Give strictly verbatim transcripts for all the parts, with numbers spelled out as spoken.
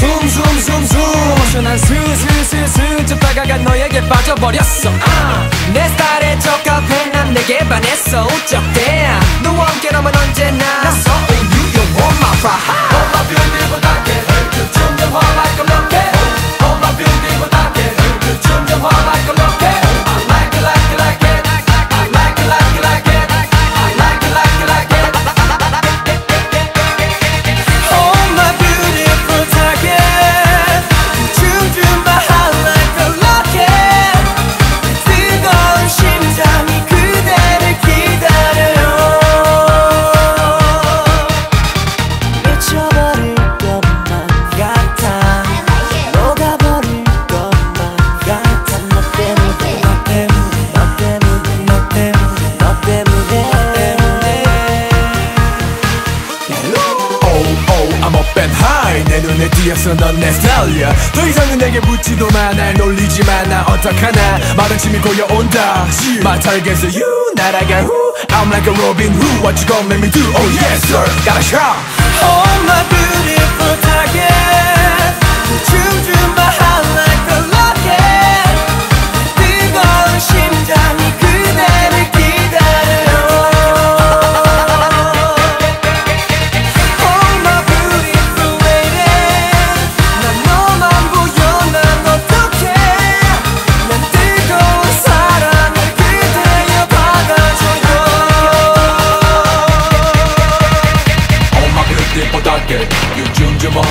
zoom zoom zoom zoom 아주 난 슬슬슬슬쩍 다가가 너에게 빠져버렸어 uh. 내 스타일에 적합해 난 내게 반했어 우쩍대 너와 함께라면 언제나 나 서울 유용 on my pride on my beautiful dark 그 좀 더 화가 like a locket on my beautiful dark 그 좀 더 화가 like a locket I like it like it like it I like it like it like it I like it like it like it 뒤에서 넌 내 스타일이야 더 이상은 내게 묻지도 마 날 놀리지만 나 어떡하나 마른 침이 고여온다 말 털겠어 you 날아가 who I'm like a Robin Hood what you gonna make me do oh yes sir gotta shout oh my beautiful target 춤춘 바 I like the locket 뜨거운 심장이 그대를 기다려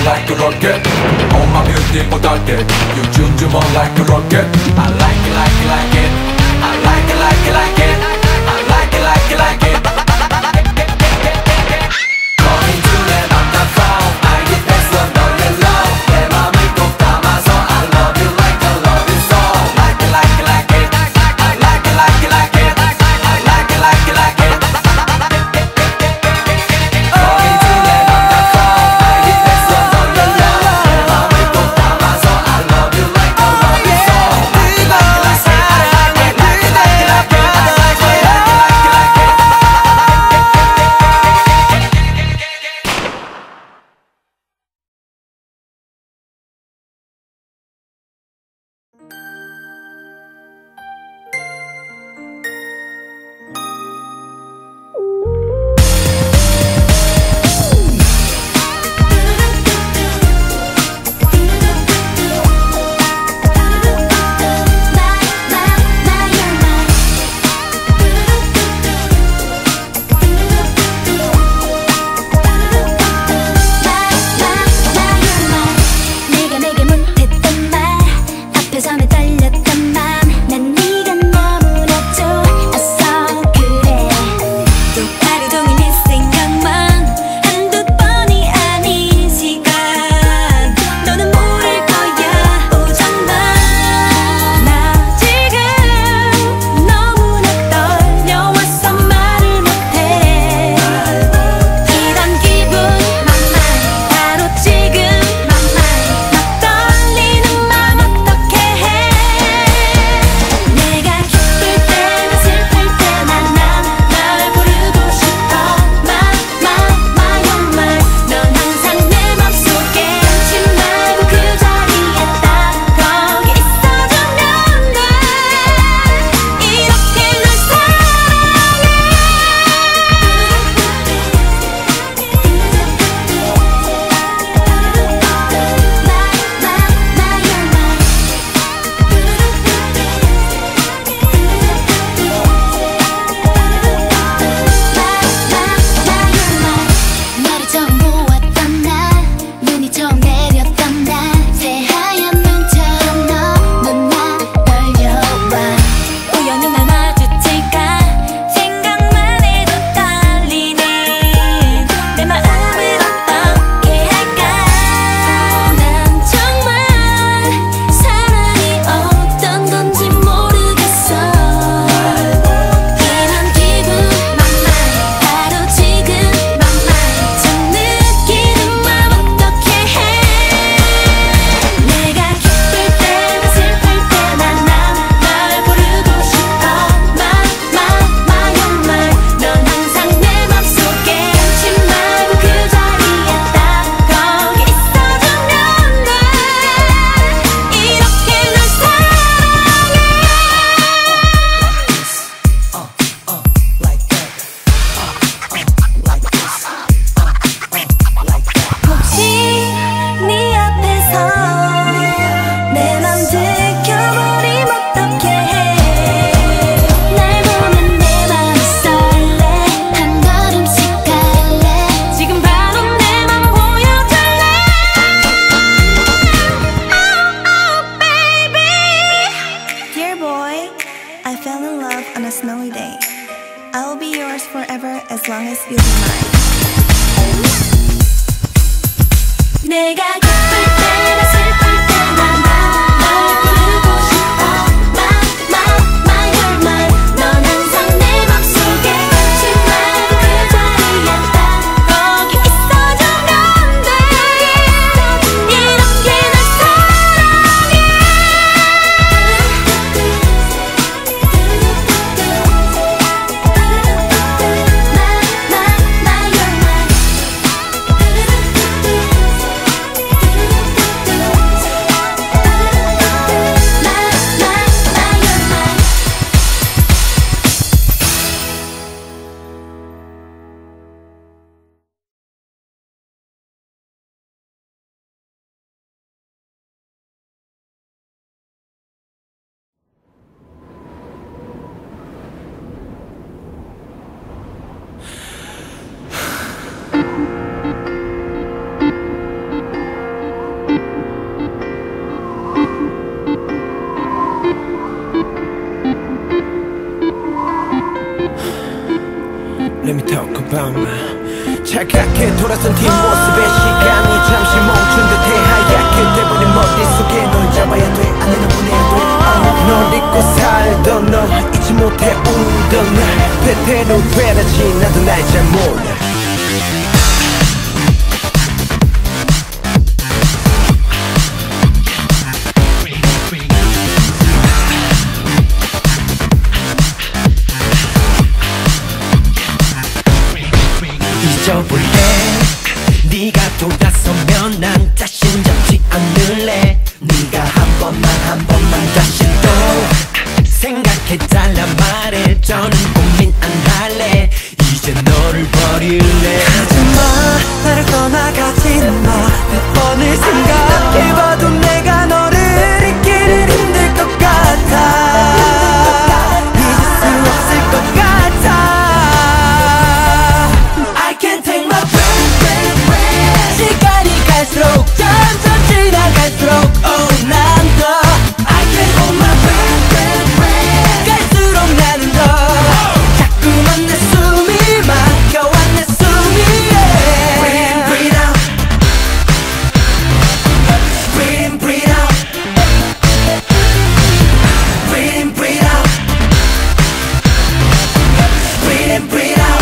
like a rocket on my beautiful target you zoom zoom on like a rocket I like it like it like it I like it like it like it I like it like it like it going to let on the phone I get best love on your love and my make up time I saw I love you like I love you so like it like it like it I like it like it like it I like it like it like it I 좀 차갑게 돌아선 뒷모습의 시간이 잠시 멈춘 듯해 하얗게 돼버린 머릿속에 널 잡아야 돼 안 해도 보내야 돼 oh. 널 잊고 살던 널 잊지 못해 울던 날 때때로 되라지 나도 날 잘 몰라 잊어볼래 네가 돌아서면 난 자신 잡지 않을래 네가 한 번만 한 번만 다시 또 생각해달라 말해 저는 고민 안 할래 이제 너를 버릴래 가지마 나를 떠나가지마 몇 번을 생각해봐도 내가 너를 잊기는 힘들 것 같아 잊을 수 없을 것 같아 갈수록 점점 지나갈수록 oh 난 더 I can't hold my breath breath breath 갈수록 나는 더 oh. 자꾸만 내 숨이 막혀와 내 숨이 yeah. Breathe in breathe out Breathe in breathe out Breathe in breathe out Breathe in breathe out